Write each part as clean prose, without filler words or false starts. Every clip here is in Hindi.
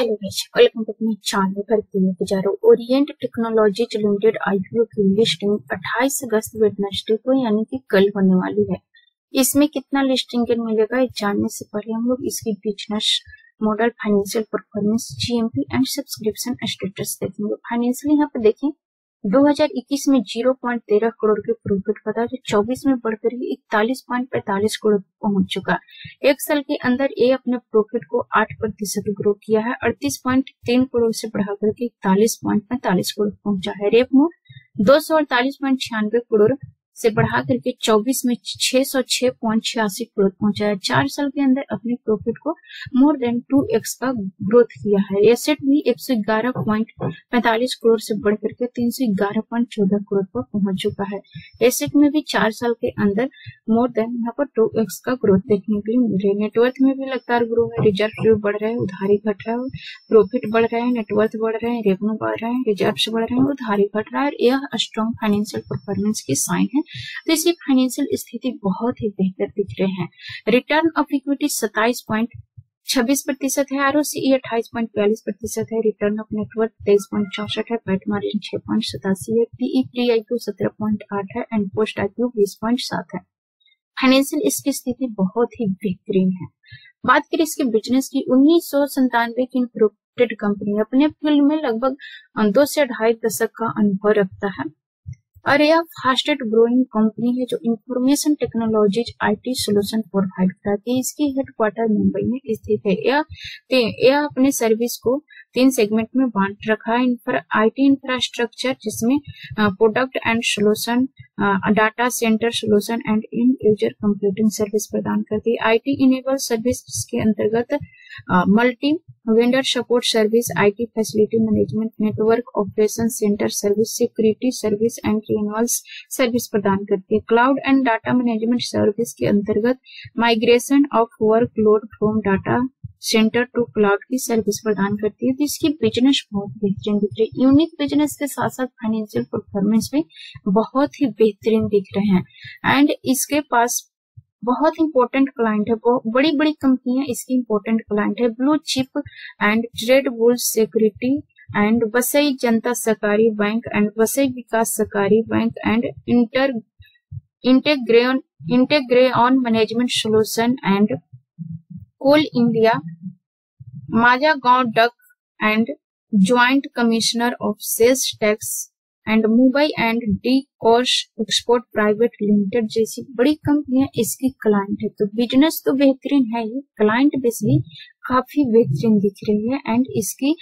हेलो गाइस, वेलकम टू अपने चैनल पर। Jaipur Orient Technologies Limited IPO की लिस्टिंग 28 अगस्त वेडनेसडे को यानी कि कल होने वाली है। इसमें कितना लिस्टिंग गेन मिलेगा जानने से पहले हम लोग इसकी business model, financial performance, GMP and subscription status देखेंगे। फाइनेंशियल यहाँ पे देखें 2021 में 0.13 करोड़ के प्रॉफिट पता जो 24 में बढ़कर 41.45 करोड़ पहुंच चुका। एक साल के अंदर ये अपने प्रॉफिट को 8% ग्रो किया है। 38.3 करोड़ से बढ़ाकर 41.45 करोड़ पहुंचा है। रेवेन्यू 248.96 करोड़ से बढ़ा करके 24 में 606.86 करोड़ पहुंचा है। 4 साल के अंदर अपने प्रॉफिट को मोर देन 2x का ग्रोथ किया है। एसेट भी 111.45 करोड़ से बढ़ करके 311.14 करोड़ पर पहुंच चुका है। एसेट में भी 4 साल के अंदर मोर देन यहाँ पर 2x का ग्रोथ देखने के लिए मिल रही है। नेटवर्थ में भी लगातार ग्रो है। रिजर्व बढ़ रहे हैं, उधारी घट रहा है। प्रॉफिट बढ़ रहे हैं, नेटवर्थ बढ़ रहे हैं, रेवेन्यू बढ़ रहे हैं, रिजर्व बढ़ रहे हैं, उधारी घट रहा है। यह स्ट्रॉन्ग फाइनेंशियल परफॉर्मेंस की साइन है, तो इसकी फाइनेंशियल स्थिति बहुत ही बेहतर दिख रहे हैं। रिटर्न ऑफ इक्विटी 27.26% है। आरओसी 28.42% है। रिटर्न ऑफ नेटवर्थ 23.64 है। पैट मार्जिन 6.87 है। पीई प्री आईपीओ 17.8 है एंड पोस्ट आईपीओ 20.7 है। फाइनेंशियल इसकी स्थिति बहुत ही बेहतरीन है। बात करें इसके बिजनेस की, 1997 की इनकॉर्पोरेटेड कंपनी अपने फील्ड में लगभग 2 से 2.5 दशक का अनुभव रखता है और यह फास्टेस्ट ग्रोइंग कंपनी है जो information technologies IT solution provide करती है। इसकी हेडक्वार्टर मुंबई में स्थित है। यह अपने सर्विस को 3 सेगमेंट में बांट रखा है। आईटी इंफ्रास्ट्रक्चर जिसमें product and solution, data centre solution and end user computing service प्रदान करती है। आईटी इनेबल सर्विस के अंतर्गत multi vendor support service, IT facility management, network operation centre service, security service and renewals service प्रदान करती है। Cloud and data management service के अंतर्गत migration of workload from data centre to cloud की सर्विस प्रदान करती है। तो इसकी बिजनेस बहुत बेहतरीन दिख रही है। यूनिक बिजनेस के साथ साथ फाइनेंशियल परफॉर्मेंस भी बहुत ही बेहतरीन दिख रहे हैं एंड इसके पास बहुत इंपॉर्टेंट क्लाइंट है। बड़ी बड़ी कंपनियां इसकी इंपॉर्टेंट क्लाइंट है। Blue Chip and Trade Bull security and Vasai Janata Sahakari bank and Vasai Vikas Sahakari bank and Integreon management solution and Coal India, Mazagon duck and joint commissioner of sales tax and Mumbai and D courier export private limited जैसी बड़ी कंपनियां इसकी क्लाइंट है। तो बिजनेस तो बेहतरीन है ही, क्लाइंट बेस भी काफी बेहतरीन दिख रही है एंड इसकी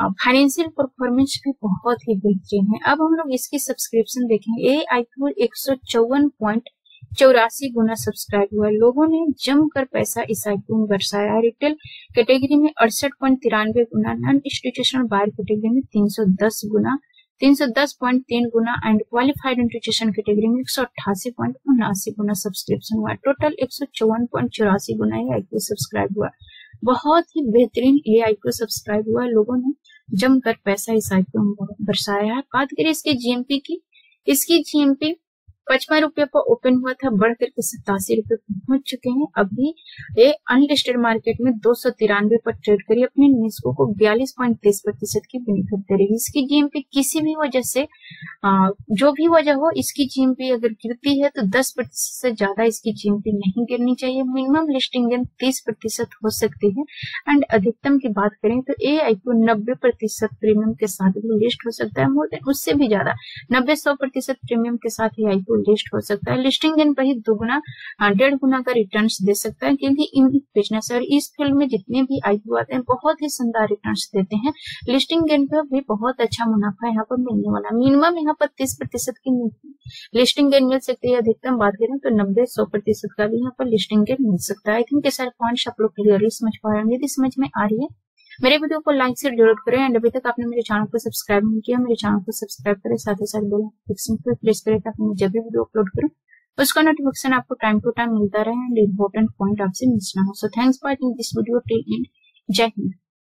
फाइनेंशियल परफॉर्मेंस भी बहुत ही बेहतरीन है। अब हम लोग इसकी सब्सक्रिप्शन देखेंगे। ये आईपीओ 154.84 गुना सब्सक्राइब हुआ है। लोगों ने जमकर पैसा इस आईपीओ में बरसाया है। रिटेल कैटेगरी में 68.93 गुना, नॉन इंस्टीट्यूशनल बायर कैटेगरी में 310 गुना, 310.3 गुना एंड क्वालिफाइड इंस्टीट्यूशन कैटेगरी में 188.79 गुना सब्सक्रिप्शन हुआ। टोटल 154.84 गुना ये आईपीओ सब्सक्राइब हुआ। बहुत ही बेहतरीन ये आईपीओ सब्सक्राइब हुआ। लोगों ने जमकर पैसा इस आईपीओ में बरसाया है। बात करें इसके जीएमपी की, इसकी जीएमपी 55 रुपये पर ओपन हुआ था, बढ़कर के 87 रुपये पहुंच चुके हैं। अभी ये अनलिस्टेड मार्केट में 293 पर ट्रेड करी, अपने निवेशकों को 42.23% की बेनिफिट दे रही है। इसकी जीएमपी किसी भी वजह से जो भी वजह हो, इसकी जीएमपी अगर गिरती है तो 10% से ज्यादा इसकी जीएमपी नहीं गिरनी चाहिए। मिनिमम लिस्टिंग गेन 30% हो सकती है एंड अधिकतम की बात करें तो ये आईपीओ 90% प्रीमियम के साथ भी लिस्ट हो सकता है। मोर देन उससे भी ज्यादा 90-100% प्रीमियम के साथ ये आईपीओ लिस्ट हो सकता है। लिस्टिंग गेन पर ही 2 गुना 1.5 गुना का रिटर्न्स दे सकता है क्योंकि इन बिजनेस और इस फील्ड में जितने भी आईपीओ आते हैं बहुत ही शानदार रिटर्न्स देते हैं। लिस्टिंग गेन पर भी बहुत अच्छा मुनाफा यहाँ पर मिलने वाला। मिनिमम यहाँ पर 30% की लिस्टिंग गेन मिल सकती है। अधिकतम बात करें तो 90-100% का भी यहाँ पर लिस्टिंग गेन मिल सकता है। आई थिंक ये सारे पॉइंट्स आप लोग क्लियरली समझ पा रहे हैं। समझ में आ रही है? मेरे वीडियो को लाइक से जरूर करें एंड अभी तक आपने मेरे चैनल को सब्सक्राइब नहीं किया, मेरे चैनल को सब्सक्राइब करें, साथ ही साथ बेल आइकन पर प्रेस करें ताकि मैं जब भी वीडियो अपलोड करूं उसका नोटिफिकेशन आपको टाइम टू टाइम मिलता रहे एंड इंपॉर्टेंट पॉइंट आपसे मिस ना हो। So thanks for watching this video till end. जय हिंद।